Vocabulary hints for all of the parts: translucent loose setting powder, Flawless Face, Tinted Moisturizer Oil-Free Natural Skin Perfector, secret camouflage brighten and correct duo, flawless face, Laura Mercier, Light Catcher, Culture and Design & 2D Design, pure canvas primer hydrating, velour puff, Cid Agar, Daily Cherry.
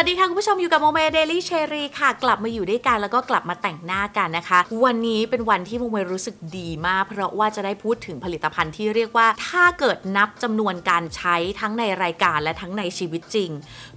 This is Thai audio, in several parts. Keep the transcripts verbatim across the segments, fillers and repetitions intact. วัสดีค่ะคุณผู้ชมอยู่กับโมเม Daily Cherry ค่ะกลับมาอยู่ด้วยกันแล้วก็กลับมาแต่งหน้ากันนะคะวันนี้เป็นวันที่โมเมรู้สึกดีมากเพราะว่าจะได้พูดถึงผลิตภัณฑ์ที่เรียกว่าถ้าเกิดนับจำนวนการใช้ทั้งในรายการและทั้งในชีวิตจริง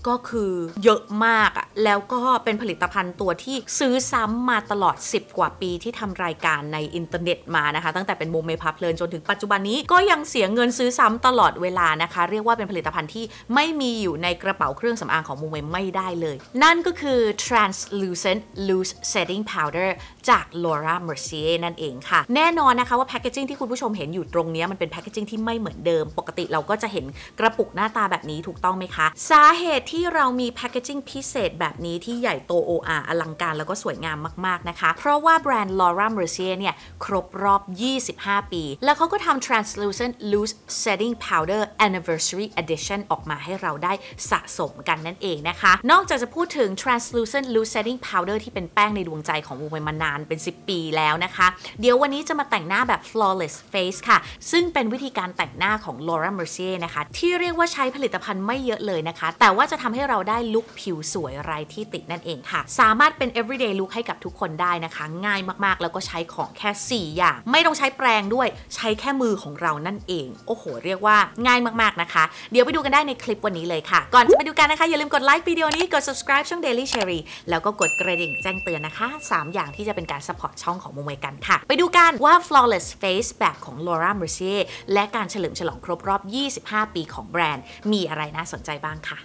ก็คือเยอะมากอะแล้วก็เป็นผลิตภัณฑ์ตัวที่ซื้อซ้ำมาตลอดสิบกว่าปีที่ทำรายการในอินเทอร์เน็ตมานะคะตั้งแต่เป็นโมเมพาเพลินจนถึงปัจจุบันนี้ก็ยังเสียเงินซื้อซ้ำตลอดเวลานะคะเรียกว่าเป็นผลิตภัณฑ์ที่ไม่มีอยู่ในกระเป๋าเครื่องสำอางของโมเมไม่ได้เลยนั่นก็คือ translucent loose setting powder จาก Laura Mercier นั่นเองค่ะแน่นอนนะคะว่าแพคเกจจิ้งที่คุณผู้ชมเห็นอยู่ตรงนี้มันเป็นแพคเกจจิ้งที่ไม่เหมือนเดิมปกติเราก็จะเห็นกระปุกหน้าตาแบบนี้ถูกต้องไหมคะสาเหตุที่เรามีแพคเกจจิ้งพิเศษแบบนี้ที่ใหญ่โตโออาอลังการแล้วก็สวยงามมากๆนะคะเพราะว่าแบรนด์ Laura Mercier เนี่ยครบรอบยี่สิบห้าปีแล้วเขาก็ทำ translucent loose setting powder anniversary edition ออกมาให้เราได้สะสมกันนั่นเองนะคะนอกจากจะพูดถึง translucent loose setting powder ที่เป็นแป้งในดวงใจของโมเมมานานเป็นสิบปีแล้วนะคะเดี๋ยววันนี้จะมาแต่งหน้าแบบ flawless face ค่ะซึ่งเป็นวิธีการแต่งหน้าของ Laura Mercier นะคะที่เรียกว่าใช้ผลิตภัณฑ์ไม่เยอะเลยนะคะแต่ว่าจะทำให้เราได้ลุคผิวสวยไร้ที่ตินั่นเองค่ะสามารถเป็น everyday look ให้กับทุกคนได้นะคะง่ายมากๆแล้วก็ใช้ของแค่สี่อย่างไม่ต้องใช้แปรงด้วยใช้แค่มือของเรานั่นเองโอ้โหเรียกว่าง่ายมากๆนะคะเดี๋ยวไปดูกันได้ในคลิปวันนี้เลยค่ะก่อนจะไปดูกันนะคะอย่าลืมกดไลค์วิดีโอนี้กด subscribe ช่อง Daily Cherry แล้วก็กดกระดิ่งแจ้งเตือนนะคะสามอย่างที่จะเป็นการ support ช่องของโมเมกันค่ะไปดูกันว่า flawless face แบบของ Laura Mercier และการเฉลิมฉลองครบรอบยี่สิบห้าปีของแบรนด์มีอะไรน่าสนใจบ้างค่ะ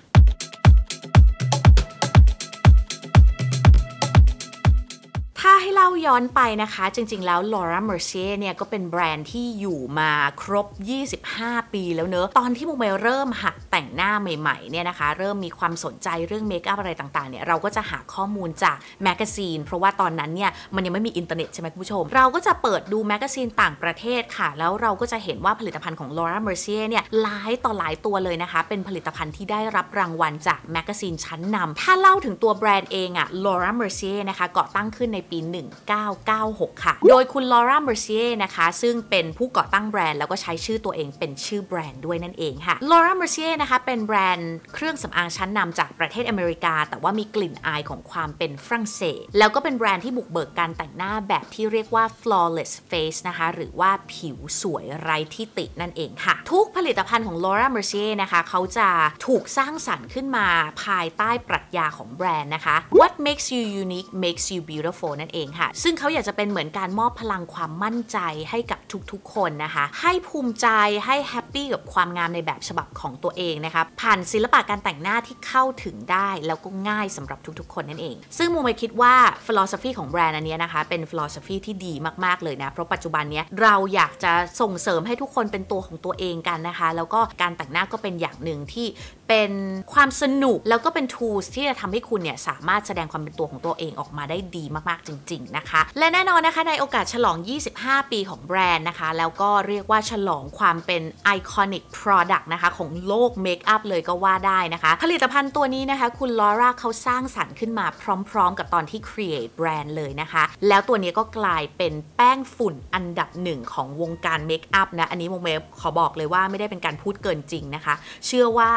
ให้เล่าย้อนไปนะคะจริงๆแล้ว Laura Mercier เนี่ยก็เป็นแบรนด์ที่อยู่มาครบยี่สิบห้าปีแล้วเนอะตอนที่โมเมเริ่มหัดแต่งหน้าใหม่ๆเนี่ยนะคะเริ่มมีความสนใจเรื่องเมคอัพอะไรต่างๆเนี่ยเราก็จะหาข้อมูลจากแมกกาซีนเพราะว่าตอนนั้นเนี่ยมันยังไม่มีอินเทอร์เน็ตใช่ไหมคุณผู้ชมเราก็จะเปิดดูแมกกาซีนต่างประเทศค่ะแล้วเราก็จะเห็นว่าผลิตภัณฑ์ของ Laura Mercier เนี่ยหลายต่อหลายตัวเลยนะคะเป็นผลิตภัณฑ์ที่ได้รับรางวัลจากแมกกาซีนชั้นนำถ้าเล่าถึงตัวแบรนด์เองอะ Laura Mercier นะคะก่อตั้งขึ้นในปีหนึ่งพันเก้าร้อยเก้าสิบหก ค่ะโดยคุณ Laura Mercier นะคะซึ่งเป็นผู้ก่อตั้งแบรนด์แล้วก็ใช้ชื่อตัวเองเป็นชื่อแบรนด์ด้วยนั่นเองค่ะ Laura Mercier นะคะเป็นแบรนด์เครื่องสำอางชั้นนำจากประเทศอเมริกาแต่ว่ามีกลิ่นอายของความเป็นฝรั่งเศสแล้วก็เป็นแบรนด์ที่บุกเบิกการแต่งหน้าแบบที่เรียกว่า flawless face นะคะหรือว่าผิวสวยไร้ที่ตินั่นเองค่ะทุกผลิตภัณฑ์ของ Laura Mercier นะคะเขาจะถูกสร้างสรรค์ขึ้นมาภายใต้ปรัชญาของแบรนด์นะคะ what makes you unique makes you beautifulนั่นเองค่ะซึ่งเขาอยากจะเป็นเหมือนการมอบพลังความมั่นใจให้กับทุกๆคนนะคะให้ภูมิใจให้แฮปปี้กับความงามในแบบฉบับของตัวเองนะคะผ่านศิลปะการแต่งหน้าที่เข้าถึงได้แล้วก็ง่ายสำหรับทุกๆคนนั่นเองซึ่งมุมไปคิดว่า philosophy ของแบรนด์อันนี้นะคะเป็น philosophy ที่ดีมากๆเลยนะเพราะปัจจุบันนี้เราอยากจะส่งเสริมให้ทุกคนเป็นตัวของตัวเองกันนะคะแล้วก็การแต่งหน้าก็เป็นอย่างหนึ่งที่เป็นความสนุกแล้วก็เป็น tools ที่จะทำให้คุณเนี่ยสามารถแสดงความเป็นตัวของตัวเองออกมาได้ดีมากๆจริงนะคะและแน่นอนนะคะในโอกาสฉลอง ยี่สิบห้า ปีของแบรนด์นะคะแล้วก็เรียกว่าฉลองความเป็น iconic product นะคะของโลกเมคอัพเลยก็ว่าได้นะคะผลิตภัณฑ์ตัวนี้นะคะคุณ Laura เขาสร้างสรรค์ขึ้นมาพร้อมๆกับตอนที่ create แบรนด์เลยนะคะแล้วตัวนี้ก็กลายเป็นแป้งฝุ่นอันดับหนึ่งของวงการเมคอัพนะอันนี้โมเมขอบอกเลยว่าไม่ได้เป็นการพูดเกินจริงนะคะเชื่อว่า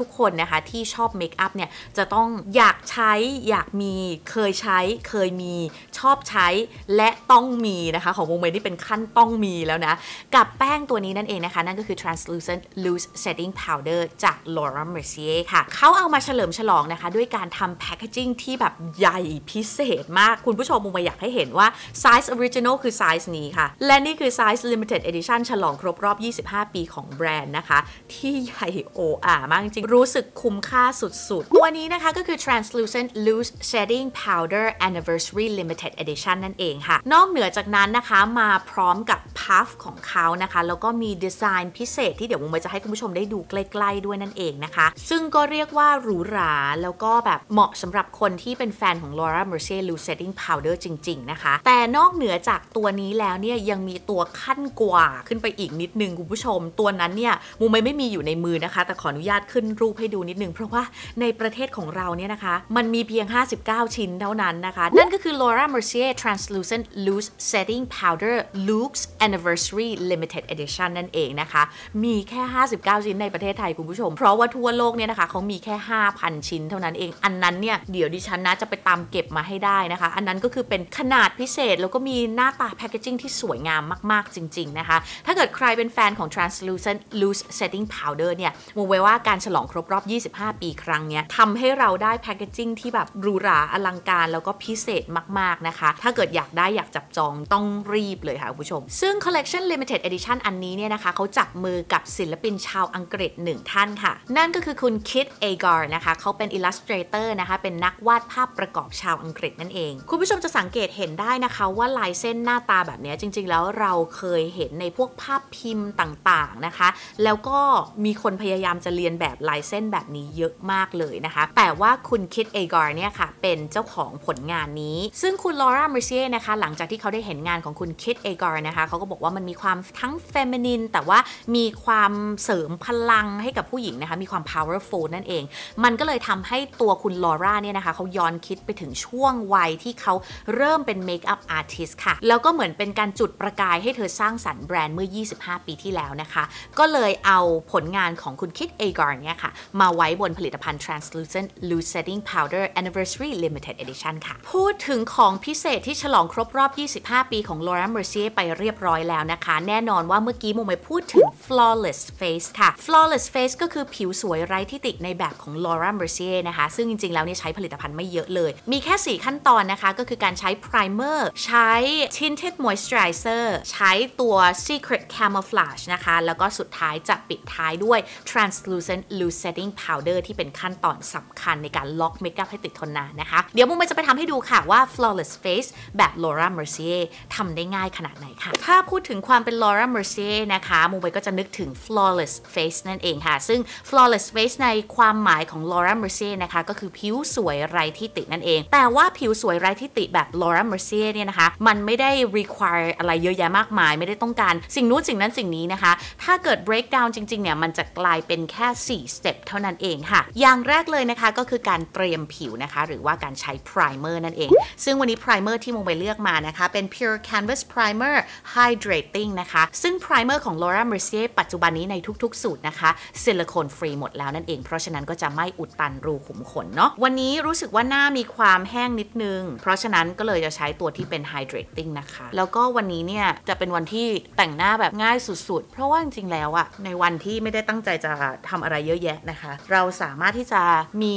ทุกๆคนนะคะที่ชอบเมคอัพเนี่ยจะต้องอยากใช้อยากมีเคยใช้เคยมีชอบใช้และต้องมีนะคะของโมเมที่เป็นขั้นต้องมีแล้วนะกับแป้งตัวนี้นั่นเองนะคะนั่นก็คือ translucent loose setting powder จาก Laura Mercier ค่ะเขาเอามาเฉลิมฉลองนะคะด้วยการทำแพคเกจจิ้งที่แบบใหญ่พิเศษมากคุณผู้ชมโมเมอยากให้เห็นว่า size original คือ size นี้ค่ะและนี่คือ size limited edition ฉลองครบรอบยี่สิบห้าปีของแบรนด์นะคะที่ใหญ่โออามากจริงรู้สึกคุ้มค่าสุดๆตัวนี้นะคะก็คือ translucent loose setting powder anniversary limited edition นั่นเองค่ะนอกเหนือจากนั้นนะคะมาพร้อมกับพัฟของเขานะคะแล้วก็มีดีไซน์พิเศษที่เดี๋ยวโมเมจะให้คุณผู้ชมได้ดูใกล้ๆด้วยนั่นเองนะคะซึ่งก็เรียกว่าหรูหราแล้วก็แบบเหมาะสำหรับคนที่เป็นแฟนของ Laura Mercier loose setting powder จริงๆนะคะแต่นอกเหนือจากตัวนี้แล้วเนี่ยยังมีตัวขั้นกว่าขึ้นไปอีกนิดนึงคุณผู้ชมตัวนั้นเนี่ยโมเมไม่มีอยู่ในมือนะคะแต่ขออนุญาตขึ้นรูปให้ดูนิดนึงเพราะว่าในประเทศของเราเนี่ยนะคะมันมีเพียงห้าสิบเก้าชิ้นเท่านั้นนะคะนั่นก็คือ Laura Mercier Mercier Translucent Loose Setting Powder Luke's Anniversary Limited Edition นั่นเองนะคะมีแค่ห้าสิบเก้าชิ้นในประเทศไทยคุณผู้ชมเพราะว่าทั่วโลกเนี่ยนะคะเขามีแค่ ห้าพัน ชิ้นเท่านั้นเองอันนั้นเนี่ยเดี๋ยวดิฉันนะจะไปตามเก็บมาให้ได้นะคะอันนั้นก็คือเป็นขนาดพิเศษแล้วก็มีหน้าตาแพคเกจจิ้งที่สวยงามมากๆจริงๆนะคะถ้าเกิดใครเป็นแฟนของ Translucent Loose Setting Powder เนี่ยมองไว้ว่าการฉลองครบรอบยี่สิบห้าปีครั้งเนี้ยทำให้เราได้แพคเกจจิ้งที่แบบหรูหราอลังการแล้วก็พิเศษมากๆนะคะถ้าเกิดอยากได้อยากจับจองต้องรีบเลยค่ะคุณผู้ชมซึ่ง Collection Limited Edition อันนี้เนี่ยนะคะเขาจับมือกับศิลปินชาวอังกฤษหนึ่งท่านค่ะนั่นก็คือคุณคิด เอการ์นะคะเขาเป็น Illustrator นะคะเป็นนักวาดภาพประกอบชาวอังกฤษนั่นเองคุณผู้ชมจะสังเกตเห็นได้นะคะว่าลายเส้นหน้าตาแบบนี้จริงๆแล้วเราเคยเห็นในพวกภาพพิมพ์ต่างๆนะคะแล้วก็มีคนพยายามจะเรียนแบบลายเส้นแบบนี้เยอะมากเลยนะคะแต่ว่าคุณคิด เอการ์เนี่ยค่ะเป็นเจ้าของผลงานนี้ซึ่งคุณ Laura Mercier นะคะหลังจากที่เขาได้เห็นงานของคุณคิด เอการ์นะคะเขาก็บอกว่ามันมีความทั้งเฟมินินแต่ว่ามีความเสริมพลังให้กับผู้หญิงนะคะมีความ powerful นั่นเองมันก็เลยทำให้ตัวคุณ Laura เนี่ยนะคะเขาย้อนคิดไปถึงช่วงวัยที่เขาเริ่มเป็น Makeup Artist ค่ะแล้วก็เหมือนเป็นการจุดประกายให้เธอสร้างสรรค์แบรนด์เมื่อยี่สิบห้าปีที่แล้วนะคะก็เลยเอาผลงานของคุณคิด เอการ์เนี่ยค่ะมาไว้บนผลิตภัณฑ์ Translucent Loose Setting Powder Anniversary Limited Edition ค่ะพูดถึงของพิเศษที่ฉลองครบรอบยี่สิบห้าปีของ Laura Mercier ไปเรียบร้อยแล้วนะคะแน่นอนว่าเมื่อกี้มุมไปพูดถึง Flawless Face ค่ะ Flawless Face ก็คือผิวสวยไร้ที่ติในแบบของ Laura Mercier นะคะซึ่งจริงๆแล้วเนี่ยใช้ผลิตภัณฑ์ไม่เยอะเลยมีแค่สี่ขั้นตอนนะคะก็คือการใช้ Primer ใช้ Tinted Moisturizer ใช้ตัว Secret Camouflage นะคะแล้วก็สุดท้ายจะปิดท้ายด้วย Translucent Loose Setting Powder ที่เป็นขั้นตอนสำคัญในการล็อกเมคอัพให้ติดทนนานนะคะเดี๋ยวมุมจะไปทำให้ดูค่ะว่า Flawless Face แบบ Laura Mercier ทำได้ง่ายขนาดไหนค่ะถ้าพูดถึงความเป็น Laura Mercier นะคะมุมก็จะนึกถึง Flawless Face นั่นเองค่ะซึ่ง Flawless Face ในความหมายของ Laura Mercier นะคะก็คือผิวสวยไร้ที่ตินั่นเองแต่ว่าผิวสวยไร้ที่ติแบบ Laura Mercier เนี่ยนะคะมันไม่ได้ require อะไรเยอะแยะมากมายไม่ได้ต้องการสิ่งนู้นสิ่งนั้นสิ่งนี้นะคะถ้าเกิด break down จริงๆเนี่ยมันจะกลายเป็นแค่สี่ step เท่านั้นเองค่ะอย่างแรกเลยนะคะก็คือการเตรียมผิวนะคะหรือว่าการใช้ primer นั่นเองซึ่งวันนี้ primer ที่มุมไปเลือกมานะคะเป็น pure canvas primer hydrating นะคะซึ่ง primer ของ Laura Mercier ปัจจุบันนี้ในทุกๆสูตรนะคะซิลิโคนฟรีหมดแล้วนั่นเองเพราะฉะนั้นก็จะไม่อุดตันรูขุมขนเนาะวันนี้รู้สึกว่าหน้ามีความแห้งนิดนึงเพราะฉะนั้นก็เลยจะใช้ตัวที่เป็น hydrating นะคะแล้วก็วันนี้เนี่ยจะเป็นวันที่แต่งหน้าแบบง่ายสุดๆเพราะว่าจริงๆแล้วอะในวันที่ไม่ได้ตั้งใจจะทำอะไรเยอะแยะนะคะเราสามารถที่จะมี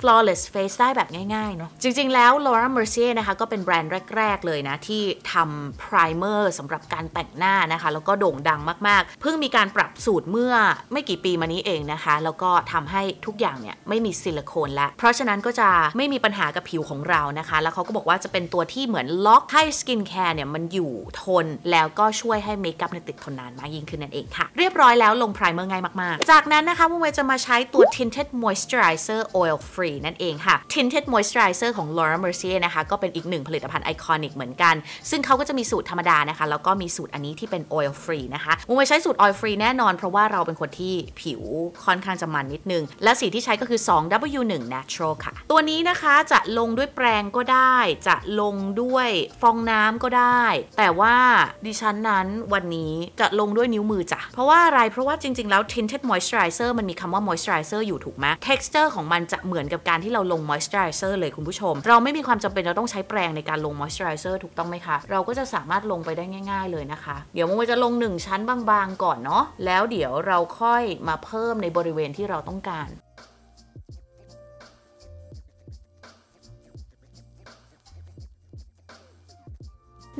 flawless face ได้แบบง่ายๆเนาะจริงๆแล้ว Laura Mercier นะคะก็เป็นแบรนด์แรกๆเลยนะที่ทำ primer สำหรับการแต่งหน้านะคะแล้วก็โด่งดังมากๆเพิ่งมีการปรับสูตรเมื่อไม่กี่ปีมานี้เองนะคะแล้วก็ทำให้ทุกอย่างเนี่ยไม่มีซิลิโคนแล้วเพราะฉะนั้นก็จะไม่มีปัญหากับผิวของเรานะคะแล้วเขาก็บอกว่าจะเป็นตัวที่เหมือนล็อกให้สกินแคร์เนี่ยมันอยู่ทนแล้วก็ช่วยให้เมคอัพในติดทนนานมากยิ่งขึ้นนั่นเองค่ะเรียบร้อยแล้วลงไพรเมอร์ง่ายมากๆจากนั้นนะคะมุมเวจะมาใช้ตัว Tinted Moisturizer Oil-Free นั่นเองค่ะ Tinted Moisturizer ของ Laura Mercier นะคะก็เป็นอีกหนึ่งผลิตภัณฑ์ไอคอนิกเหมือนกันซึ่งเขาก็จะมีสูตรธรรมดานะคะแล้วก็มีสูตรอันนี้ที่เป็น Oil-Free นะคะมุมเวใช้สูตร Oil-Free แน่นอนเพราะว่าเราเป็นคนที่ผิวค่อนข้างจะมันนิดนึงและสีที่ใช้ก็คือ สอง ดับเบิลยู หนึ่ง Natural ค่ะตัวนี้นะคะจะลงด้วยแปรงก็ได้จะลงด้วยฟองน้ำก็ได้แต่ว่าดิฉันนั้นวันนี้จะลงด้วยนิ้วมือจ้ะเพราะว่าอะไรเพราะว่าจริงๆแล้ว Tinted Moisturizer มันมีคำว่า Moisturizer อยู่ถูกไหม Texture ของมันจะเหมือนกับการที่เราลง Moisturizer เลยคุณผู้ชมเราไม่มีความจำเป็นเราต้องใช้แปรงในการลง Moisturizer ถูกต้องไหมคะเราก็จะสามารถลงไปได้ง่ายๆเลยนะคะเดี๋ยวมันจะลงหนึ่งชั้นบางๆก่อนเนาะแล้วเดี๋ยวเราค่อยมาเพิ่มในบริเวณที่เราต้องการ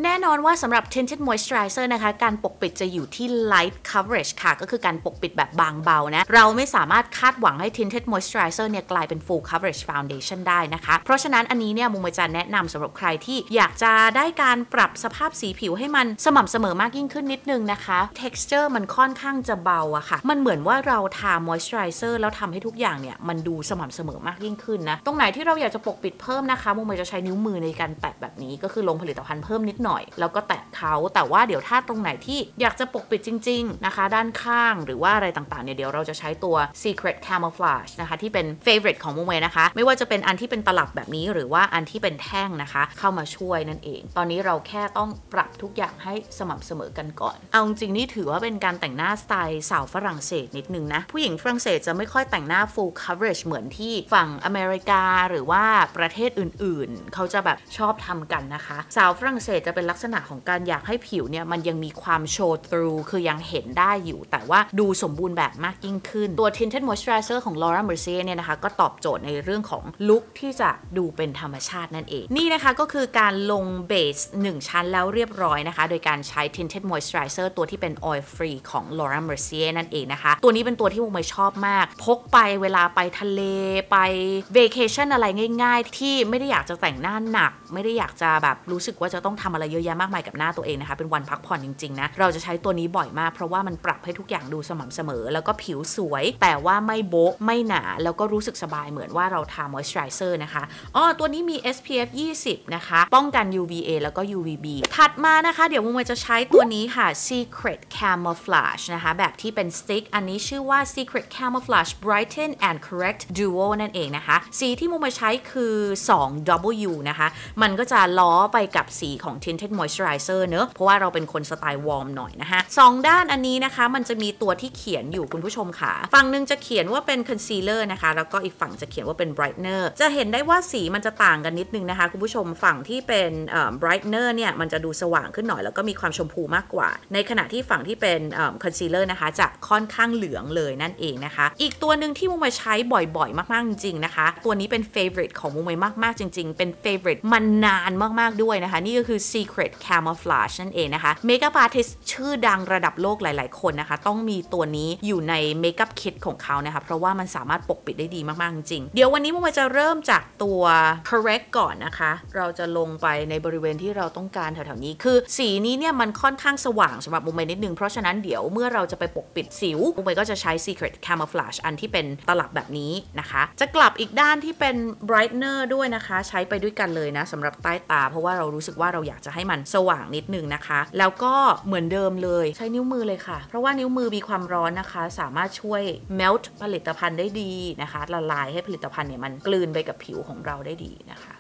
แน่นอนว่าสำหรับ Tinted Moisturizer นะคะการปกปิดจะอยู่ที่ Light Coverage ค่ะก็คือการปกปิดแบบบางเบานะเราไม่สามารถคาดหวังให้ Tinted Moisturizer เนี่ยกลายเป็น Full Coverage Foundation ได้นะคะเพราะฉะนั้นอันนี้เนี่ยมุมจะแนะนำสำหรับใครที่อยากจะได้การปรับสภาพสีผิวให้มันสม่ำเสมอมากยิ่งขึ้นนิดนึงนะคะ Texture มันค่อนข้างจะเบาอะค่ะมันเหมือนว่าเราทา Moisturizer แล้วทำให้ทุกอย่างเนี่ยมันดูสม่ำเสมอมากยิ่งขึ้นนะตรงไหนที่เราอยากจะปกปิดเพิ่มนะคะมุมจะใช้นิ้วมือในการแตะแบบนี้ก็คือลงผลิตภัณฑ์เพิ่มนิด หน่อยแล้วก็แตะเขาแต่ว่าเดี๋ยวถ้าตรงไหนที่อยากจะปกปิดจริงๆนะคะด้านข้างหรือว่าอะไรต่างๆเนี่ยเดี๋ยวเราจะใช้ตัว secret camouflage นะคะที่เป็น favorite ของโมเมนะคะไม่ว่าจะเป็นอันที่เป็นตลับแบบนี้หรือว่าอันที่เป็นแท่งนะคะเข้ามาช่วยนั่นเองตอนนี้เราแค่ต้องปรับทุกอย่างให้สม่ำเสมอกันก่อนเอาจริงนี่ถือว่าเป็นการแต่งหน้าสไตล์สาวฝรั่งเศสนิดนึงนะผู้หญิงฝรั่งเศสจะไม่ค่อยแต่งหน้า full coverage เหมือนที่ฝั่งอเมริกาหรือว่าประเทศอื่นๆเขาจะแบบชอบทำกันนะคะสาวฝรั่งเศสจะเป็นลักษณะของการอยากให้ผิวเนี่ยมันยังมีความโชว์ through คือยังเห็นได้อยู่แต่ว่าดูสมบูรณ์แบบมากยิ่งขึ้นตัว Tinted Moisturizer ของ Laura Mercier เนี่ยนะคะก็ตอบโจทย์ในเรื่องของลุคที่จะดูเป็นธรรมชาตินั่นเองนี่นะคะก็คือการลงเบสหนึ่งชั้นแล้วเรียบร้อยนะคะโดยการใช้ Tinted Moisturizer ตัวที่เป็น Oil Free ของ Laura Mercier นั่นเองนะคะตัวนี้เป็นตัวที่ผมชอบมากพกไปเวลาไปทะเลไป Vacation อะไรง่ายๆที่ไม่ได้อยากจะแต่งหน้าหนักไม่ได้อยากจะแบบรู้สึกว่าจะต้องทำอะไรเยอะแยะมากมายกับหน้าตัวเองนะคะเป็นวันพักผ่อนจริงๆนะเราจะใช้ตัวนี้บ่อยมากเพราะว่ามันปรับให้ทุกอย่างดูสม่ำเสมอแล้วก็ผิวสวยแต่ว่าไม่โบ๊ะไม่หนาแล้วก็รู้สึกสบายเหมือนว่าเราทามอยส์เจอไรเซอร์นะคะอ๋อตัวนี้มี เอส พี เอฟ ยี่สิบ นะคะป้องกัน ยู วี เอ แล้วก็ ยู วี บี ถัดมานะคะเดี๋ยวมุมจะใช้ตัวนี้ค่ะ secret camouflage นะคะแบบที่เป็นสติ๊กอันนี้ชื่อว่า secret camouflage brighten and correct duo นั่นเองนะคะสีที่มุมใช้คือสอง ดับเบิลยู นะคะมันก็จะล้อไปกับสีของ tinted moisturizer เนอะเพราะว่าเราเป็นคนสไตล์วอร์มหน่อยนะคะสองด้านอันนี้นะคะมันจะมีตัวที่เขียนอยู่คุณผู้ชมค่ะฝั่งหนึ่งจะเขียนว่าเป็น concealer นะคะแล้วก็อีกฝั่งจะเขียนว่าเป็น brightener จะเห็นได้ว่าสีมันจะต่างกันนิดนึงนะคะคุณผู้ชมฝั่งที่เป็น brightener เนี่ยมันจะดูสว่างขึ้นหน่อยแล้วก็มีความชมพูมากกว่าในขณะที่ฝั่งที่เป็น concealer นะคะจะค่อนข้างเหลืองเลยนั่นเองนะคะอีกตัวหนึ่งที่มุมใช้บ่อยๆมากๆจริงๆนะคะตัวนี้เป็น favorite ของมุมมากๆจริงๆเป็น favorite มันนานมากๆด้วยนะคะนี่ก็คือ secret camouflage นั่นเองนะคะเมคอัพอาร์ติสต์ชื่อดังระดับโลกหลายๆคนนะคะต้องมีตัวนี้อยู่ในเมคอัพคิทของเขานะคะเพราะว่ามันสามารถปกปิดได้ดีมากๆจริงเดี๋ยววันนี้มุมจะเริ่มจากตัว correct ก่อนนะคะเราจะลงไปในบริเวณที่เราต้องการแถวๆนี้คือสีนี้เนี่ยมันค่อนข้างสว่างสำหรับมุมนิดนึงเพราะฉะนั้นเดี๋ยวเมื่อเราจะไปปกปิดสิวมุมก็จะใช้ secret camouflage อันที่เป็นตลับแบบนี้นะคะจะกลับอีกด้านที่เป็น brightener ด้วยนะคะใช้ไปด้วยกันเลยนะสำหรับใต้ตาเพราะว่าเรารู้สึกว่าเราอยากจะให้มันสว่างนิดนึงนะคะแล้วก็เหมือนเดิมเลยใช้นิ้วมือเลยค่ะเพราะว่านิ้วมือมีความร้อนนะคะสามารถช่วย melt ผลิตภัณฑ์ได้ดีนะคะละลายให้ผลิตภัณฑ์เนี่ยมันกลืนไปกับผิวของเราได้ดีนะคะ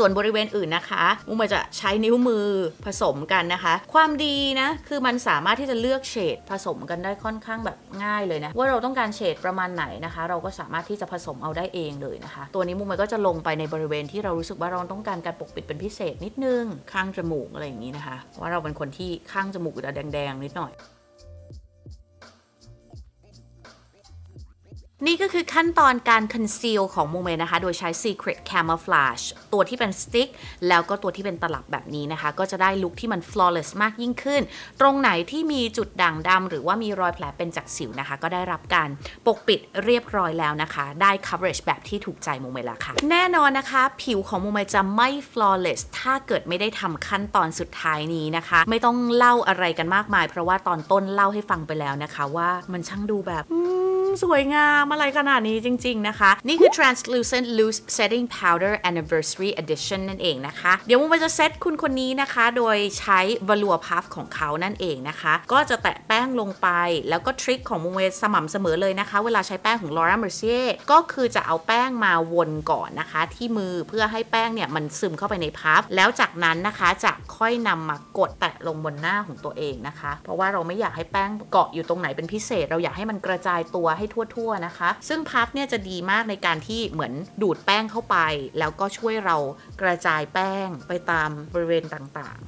ส่วนบริเวณอื่นนะคะมุมจะใช้นิ้วมือผสมกันนะคะความดีนะคือมันสามารถที่จะเลือกเฉดผสมกันได้ค่อนข้างแบบง่ายเลยนะว่าเราต้องการเฉดประมาณไหนนะคะเราก็สามารถที่จะผสมเอาได้เองเลยนะคะตัวนี้มุมก็จะลงไปในบริเวณที่เรารู้สึกว่าเราต้องการการปกปิดเป็นพิเศษนิดนึงข้างจมูกอะไรอย่างนี้นะคะว่าเราเป็นคนที่ข้างจมูกจะแดงๆนิดหน่อยนี่ก็คือขั้นตอนการคอนซีลของโมเมนะคะโดยใช้ secret camouflage ตัวที่เป็นสติ๊กแล้วก็ตัวที่เป็นตลับแบบนี้นะคะก็จะได้ลุคที่มัน flawless มากยิ่งขึ้นตรงไหนที่มีจุดด่างดำหรือว่ามีรอยแผลเป็นจากสิวนะคะก็ได้รับการปกปิดเรียบร้อยแล้วนะคะได้ coverage แบบที่ถูกใจโมเมแล้วค่ะแน่นอนนะคะผิวของโมเมจะไม่ flawless ถ้าเกิดไม่ได้ทำขั้นตอนสุดท้ายนี้นะคะไม่ต้องเล่าอะไรกันมากมายเพราะว่าตอนต้นเล่าให้ฟังไปแล้วนะคะว่ามันช่างดูแบบสวยงามอะไรขนาดนี้จริงๆนะคะนี่คือ translucent loose setting powder anniversary edition นั่นเองนะคะเดี๋ยวมุมจะเซตคุณคนนี้นะคะโดยใช้ velour puff ของเขานั่นเองนะคะก็จะแตะแป้งลงไปแล้วก็ทริคของมุมสม่ำเสมอเลยนะคะเวลาใช้แป้งของ Laura Mercier ก็คือจะเอาแป้งมาวนก่อนนะคะที่มือเพื่อให้แป้งเนี่ยมันซึมเข้าไปในพัฟแล้วจากนั้นนะคะจะค่อยนำมากดแตะลงบนหน้าของตัวเองนะคะเพราะว่าเราไม่อยากให้แป้งเกาะอยู่ตรงไหนเป็นพิเศษเราอยากให้มันกระจายตัวให้ทั่วๆนะคะซึ่งพัฟเนี่ยจะดีมากในการที่เหมือนดูดแป้งเข้าไปแล้วก็ช่วยเรากระจายแป้งไปตามบริเวณต่างๆ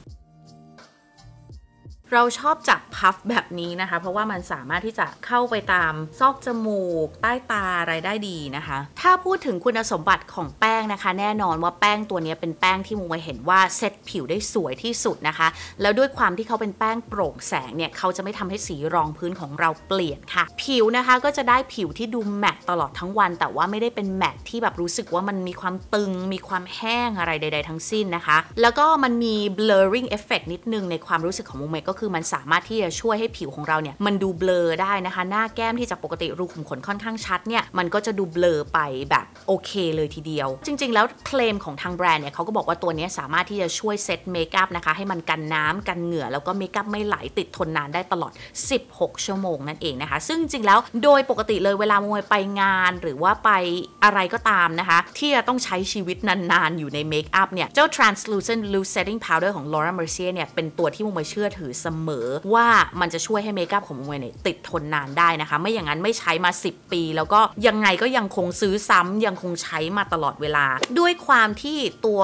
เราชอบจับพัฟแบบนี้นะคะเพราะว่ามันสามารถที่จะเข้าไปตามซอกจมูกใต้ตาอะไรได้ดีนะคะถ้าพูดถึงคุณสมบัติของแป้งนะคะแน่นอนว่าแป้งตัวนี้เป็นแป้งที่มุมเห็นว่าเซตผิวได้สวยที่สุดนะคะแล้วด้วยความที่เขาเป็นแป้งโปร่งแสงเนี่ยเขาจะไม่ทำให้สีรองพื้นของเราเปลี่ยนค่ะผิวนะคะก็จะได้ผิวที่ดูแมตต์ตลอดทั้งวันแต่ว่าไม่ได้เป็นแมตต์ที่แบบรู้สึกว่ามันมีความตึงมีความแห้งอะไรใดๆทั้งสิ้นนะคะแล้วก็มันมี blurring effect นิดนึงในความรู้สึกของมุมก็ คือมันสามารถที่จะช่วยให้ผิวของเราเนี่ยมันดูเบลอได้นะคะหน้าแก้มที่จากปกติรูขุมขนค่อนข้างชัดเนี่ยมันก็จะดูเบลอไปแบบโอเคเลยทีเดียวจริงๆแล้วเคลมของทางแบรนด์เนี่ยเขาก็บอกว่าตัวนี้สามารถที่จะช่วยเซตเมคอัพนะคะให้มันกันน้ำกันเหงื่อแล้วก็เมคอัพไม่ไหลติดทนนานได้ตลอดสิบหกชั่วโมงนั่นเองนะคะซึ่งจริงๆแล้วโดยปกติเลยเวลาโมยไปงานหรือว่าไปอะไรก็ตามนะคะที่จะต้องใช้ชีวิตนานๆอยู่ในเมคอัพเนี่ยเจ้า translucent loose setting powder ของ Laura Mercier เนี่ยเป็นตัวที่โมยเชื่อถือเสมอว่ามันจะช่วยให้เมคอัพของโมยเนี่ยติดทนนานได้นะคะไม่อย่างนั้นไม่ใช้มาสิบปีแล้วก็ยังไงก็ยังคงซื้อซ้ำยังคงใช้มาตลอดเวลาด้วยความที่ตัว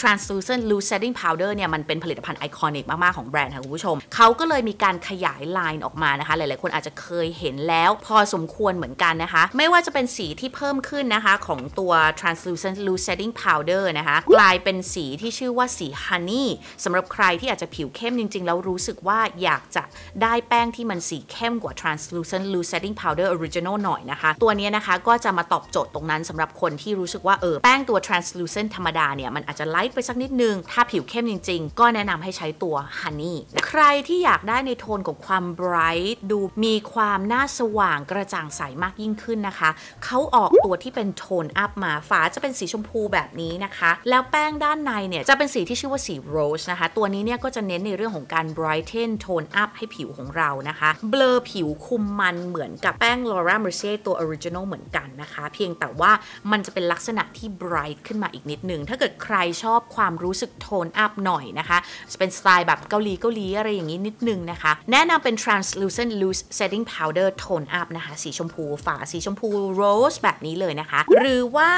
translucent loose setting powder เนี่ยมันเป็นผลิตภัณฑ์ไอคอนิกมากๆของแบรนด์ค่ะคุณผู้ชมเขาก็เลยมีการขยายไลน์ออกมานะคะหลายๆคนอาจจะเคยเห็นแล้วพอสมควรเหมือนกันนะคะไม่ว่าจะเป็นสีที่เพิ่มขึ้นนะคะของตัว translucent loose setting powder นะคะกลายเป็นสีที่ชื่อว่าสี honey สำหรับใครที่อาจจะผิวเข้มจริงๆแล้วรู้สึกว่าอยากจะได้แป้งที่มันสีเข้มกว่า translucent loose setting powder original หน่อยนะคะตัวนี้นะคะก็จะมาตอบโจทย์ตรงนั้นสำหรับคนที่รู้สึกว่าเออแป้งตัว translucent ธรรมดาเนี่ยมันอาจจะไลท์ไปสักนิดนึงถ้าผิวเข้มจริงๆก็แนะนำให้ใช้ตัว honey ใครที่อยากได้ในโทนของความ bright ดูมีความหน้าสว่างกระจ่างใสมากยิ่งขึ้นนะคะเขาออกตัวที่เป็นโทนอัพมาฝาจะเป็นสีชมพูแบบนี้นะคะแล้วแป้งด้านในเนี่ยจะเป็นสีที่ชื่อว่าสีโรสนะคะตัวนี้เนี่ยก็จะเน้นในเรื่องของการ brighten โทนอัพให้ผิวของเรานะคะเบลอผิวคุมมันเหมือนกับแป้ง Laura Mercier ตัว original เหมือนกันนะคะเพียงแต่ว่ามันจะเป็นลักษณะที่ bright ขึ้นมาอีกนิดนึงถ้าเกิดใครชอบความรู้สึกโทนอัพหน่อยนะคะจะเป็นสไตล์แบบเกาหลีเกาหลีอะไรอย่างนี้นิดนึงนะคะแนะนำเป็น translucent loose setting powder tone up นะคะสีชมพูฝาสีชมพู rose แบบนี้เลยนะคะหรือว่า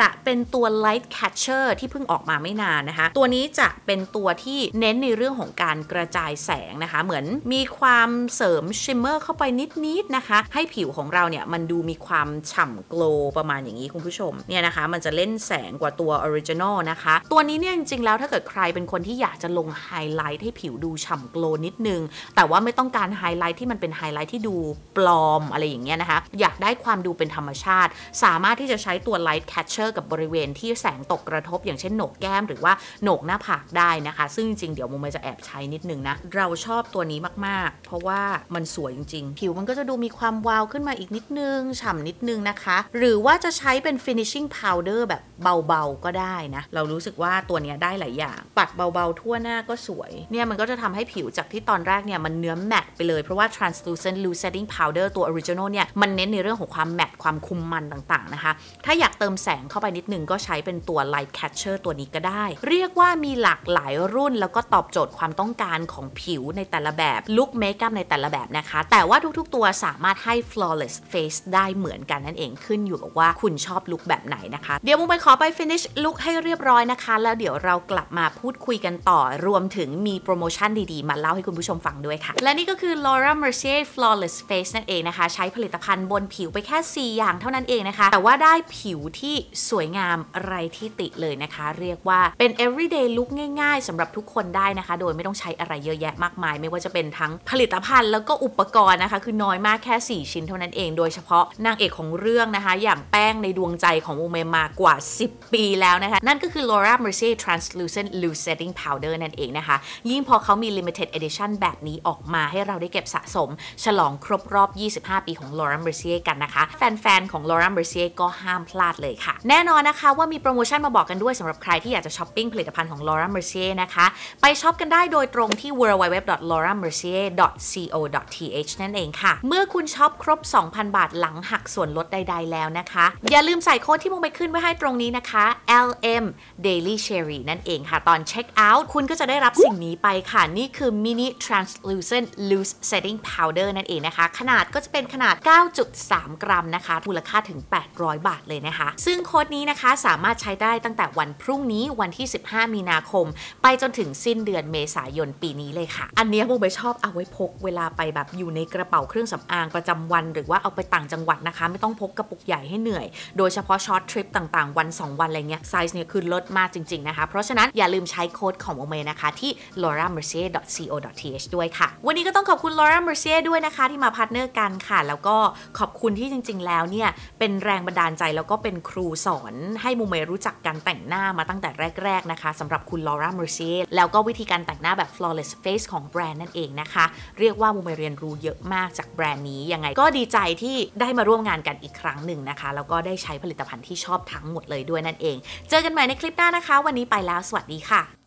จะเป็นตัว Light Catcher ที่เพิ่งออกมาไม่นานนะคะตัวนี้จะเป็นตัวที่เน้นในเรื่องของการกระจายแสงนะคะเหมือนมีความเสริมชิมเมอร์เข้าไปนิดๆนะคะให้ผิวของเราเนี่ยมันดูมีความฉ่ำโกลประมาณอย่างนี้คุณผู้ชมเนี่ยนะคะมันจะเล่นแสงกว่าตัว Original นะคะตัวนี้เนี่ยจริงๆแล้วถ้าเกิดใครเป็นคนที่อยากจะลงไฮไลท์ให้ผิวดูฉ่ำโกลนิดนึงแต่ว่าไม่ต้องการไฮไลท์ที่มันเป็นไฮไลท์ที่ดูปลอมอะไรอย่างเงี้ยนะคะอยากได้ความดูเป็นธรรมชาติสามารถที่จะใช้ตัว Light Catcher กับบริเวณที่แสงตกกระทบอย่างเช่นโหนกแก้มหรือว่าโหนกหน้าผากได้นะคะซึ่งจริงๆเดี๋ยวมุมจะแอบใช้นิดนึงนะเราชอบตัวนี้มากๆเพราะว่ามันสวยจริงๆผิวมันก็จะดูมีความวาวขึ้นมาอีกนิดนึงฉ่ำนิดนึงนะคะหรือว่าจะใช้เป็น finishing powder แบบเบาๆก็ได้นะเรารู้สึกว่าตัวนี้ได้หลายอย่างปัดเบาๆทั่วหน้าก็สวยเนี่ยมันก็จะทำให้ผิวจากที่ตอนแรกเนี่ยมันเนื้อแมตต์ไปเลยเพราะว่า translucent loose setting powder ตัว original เนี่ยมันเน้นในเรื่องของความแมตต์ความคุมมันต่างๆนะคะถ้าอยากเติมแสงเข้าไปนิดนึงก็ใช้เป็นตัว light catcher ตัวนี้ก็ได้เรียกว่ามีหลากหลายรุ่นแล้วก็ตอบโจทย์ความต้องการของผิวในแต่ละแบบลุคเมคอัพในแต่ละแบบนะคะแต่ว่าทุกๆตัวสามารถให้ flawless face ได้เหมือนกันนั่นเองขึ้นอยู่กับว่าคุณชอบลุคแบบไหนนะคะเดี๋ยวมุมไปขอไป finish ลุคให้เรียบร้อยนะคะแล้วเดี๋ยวเรากลับมาพูดคุยกันต่อรวมถึงมีโปรโมชั่นดีๆมาเล่าให้คุณผู้ชมฟังด้วยค่ะและนี่ก็คือ Laura Mercier flawless face นั่นเองนะคะใช้ผลิตภัณฑ์บนผิวไปแค่สี่อย่างเท่านั้นเองนะคะแต่ว่าได้ผิวที่สวยงามไรที่ติเลยนะคะเรียกว่าเป็น everyday look ง่ายๆสำหรับทุกคนได้นะคะโดยไม่ต้องใช้อะไรเยอะแยะมากมายไม่ว่าจะเป็นทั้งผลิตภัณฑ์แล้วก็อุปกรณ์นะคะคือน้อยมากแค่สี่ชิ้นเท่านั้นเองโดยเฉพาะนางเอกของเรื่องนะคะอย่างแป้งในดวงใจของโมเมมากว่าสิบปีแล้วนะคะนั่นก็คือ Laura Mercier translucent loose setting powder นั่นเองนะคะยิ่งพอเขามี limited edition แบบนี้ออกมาให้เราได้เก็บสะสมฉลองครบรอบยี่สิบห้าปีของ Laura Mercier กันนะคะแฟนๆของ Laura Mercier ก็ห้ามพลาดเลยค่ะแน่นอนนะคะว่ามีโปรโมชั่นมาบอกกันด้วยสำหรับใครที่อยากจะช้อปปิ้งผลิตภัณฑ์ของ Laura Mercier นะคะไปช้อปกันได้โดยตรงที่ ดับเบิลยู ดับเบิลยู ดับเบิลยู ดอท laura mercier ดอท co ดอท th นั่นเองค่ะเมื่อคุณช้อปครบ สองพัน บาทหลังหักส่วนลดใดๆแล้วนะคะอย่าลืมใส่โค้ดที่มุมไปขึ้นไว้ให้ตรงนี้นะคะ แอล เอ็ม Daily Cherry นั่นเองค่ะตอนเช็คเอาท์คุณก็จะได้รับสิ่งนี้ไปค่ะนี่คือ Mini Translucent Loose Setting Powder นั่นเองนะคะขนาดก็จะเป็นขนาด เก้าจุดสาม กรัมนะคะมูลค่าถึงแปดร้อยบาทเลยนะคะซึ่งโค้ดนี้นะคะสามารถใช้ได้ตั้งแต่วันพรุ่งนี้วันที่สิบห้ามีนาคมไปจนถึงสิ้นเดือนเมษายนปีนี้เลยค่ะอันนี้โมไปชอบเอาไว้พกเวลาไปแบบอยู่ในกระเป๋าเครื่องสำอางประจำวันหรือว่าเอาไปต่างจังหวัดนะคะไม่ต้องพกกระปุกใหญ่ให้เหนื่อยโดยเฉพาะช็อตทริปต่างๆวัน สองวันอะไรเงี้ยไซส์เนี่ยคือลดมากจริงๆนะคะเพราะฉะนั้นอย่าลืมใช้โค้ดของโอเมนะคะที่ laura mercier dot co dot th ด้วยค่ะวันนี้ก็ต้องขอบคุณ Laura Mercier ด้วยนะคะที่มาพาร์ทเนอร์กันค่ะแล้วก็ขอบคุณที่จริงๆแล้วเนี่ยเป็นแรงบันดาลใจแล้วก็เป็นครูสอนให้โมเมรู้จักการแต่งหน้ามาตั้งแต่แรกๆนะคะสำหรับคุณ Laura Mercier แล้วก็วิธีการแต่งหน้าแบบ flawless face ของแบรนด์นั่นเองนะคะเรียกว่าโมเมเรียนรู้เยอะมากจากแบรนด์นี้ยังไงก็ดีใจที่ได้มาร่วมงานกันอีกครั้งหนึ่งนะคะแล้วก็ได้ใช้ผลิตภัณฑ์ที่ชอบทั้งหมดเลยด้วยนั่นเองเจอกันใหม่ในคลิปหน้านะคะวันนี้ไปแล้วสวัสดีค่ะ